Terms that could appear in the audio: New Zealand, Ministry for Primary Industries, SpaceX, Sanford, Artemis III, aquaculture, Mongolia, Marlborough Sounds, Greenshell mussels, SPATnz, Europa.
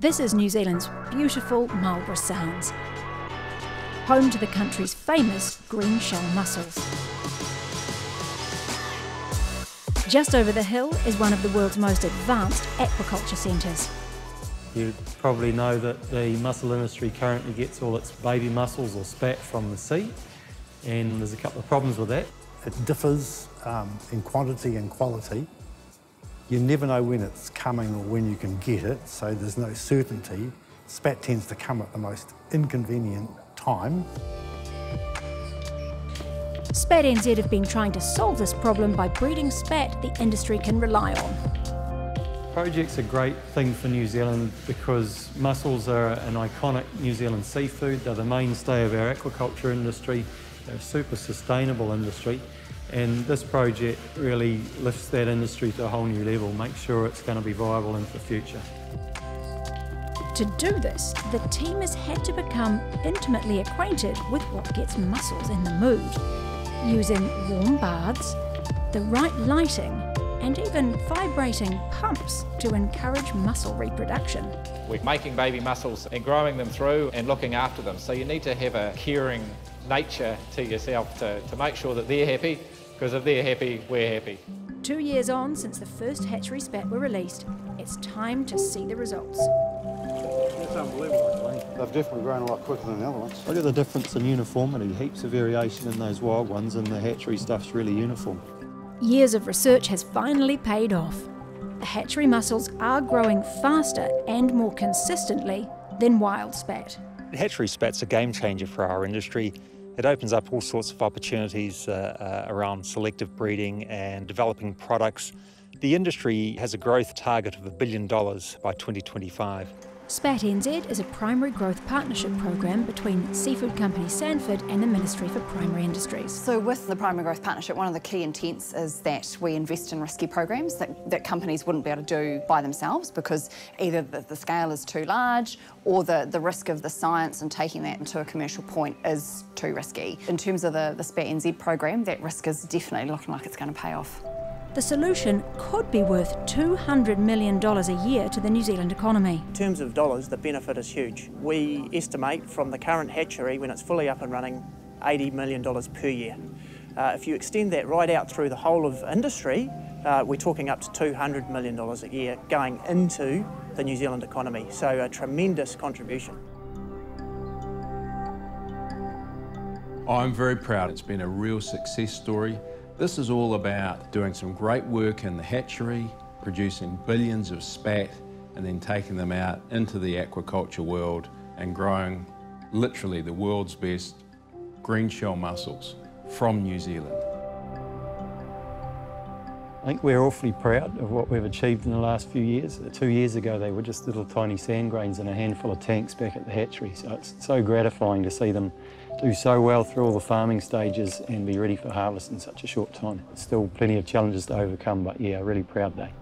This is New Zealand's beautiful Marlborough Sounds, home to the country's famous green shell mussels. Just over the hill is one of the world's most advanced aquaculture centres. You probably know that the mussel industry currently gets all its baby mussels or spat from the sea, and there's a couple of problems with that. It differs in quantity and quality. You never know when it's coming or when you can get it, so there's no certainty. Spat tends to come at the most inconvenient time. SPATnz have been trying to solve this problem by breeding spat the industry can rely on. Project's a great thing for New Zealand because mussels are an iconic New Zealand seafood. They're the mainstay of our aquaculture industry. They're a super sustainable industry. And this project really lifts that industry to a whole new level, makes sure it's going to be viable into the future. To do this, the team has had to become intimately acquainted with what gets mussels in the mood, using warm baths, the right lighting, and even vibrating pumps to encourage mussel reproduction. We're making baby mussels and growing them through and looking after them, so you need to have a caring nature to yourself to make sure that they're happy, because if they're happy, we're happy. 2 years on since the first hatchery spat were released, it's time to see the results. That's unbelievable. They've definitely grown a lot quicker than the other ones. Look at the difference in uniformity, heaps of variation in those wild ones, and the hatchery stuff's really uniform. Years of research has finally paid off. The hatchery mussels are growing faster and more consistently than wild spat. Hatchery spat's a game changer for our industry. It opens up all sorts of opportunities around selective breeding and developing products. The industry has a growth target of $1 billion by 2025. SPATnz is a primary growth partnership program between seafood company Sanford and the Ministry for Primary Industries. So with the primary growth partnership, one of the key intents is that we invest in risky programs that companies wouldn't be able to do by themselves, because either the scale is too large or the risk of the science and taking that into a commercial point is too risky. In terms of the SPATnz program, that risk is definitely looking like it's going to pay off. The solution could be worth $200 million a year to the New Zealand economy. In terms of dollars, the benefit is huge. We estimate from the current hatchery, when it's fully up and running, $80 million per year. If you extend that right out through the whole of industry, we're talking up to $200 million a year going into the New Zealand economy, so a tremendous contribution. I'm very proud. It's been a real success story. This is all about doing some great work in the hatchery, producing billions of spat, and then taking them out into the aquaculture world and growing literally the world's best green shell mussels from New Zealand. I think we're awfully proud of what we've achieved in the last few years. 2 years ago, they were just little tiny sand grains in a handful of tanks back at the hatchery, so it's so gratifying to see them do so well through all the farming stages and be ready for harvest in such a short time. Still plenty of challenges to overcome, but yeah, really proud day.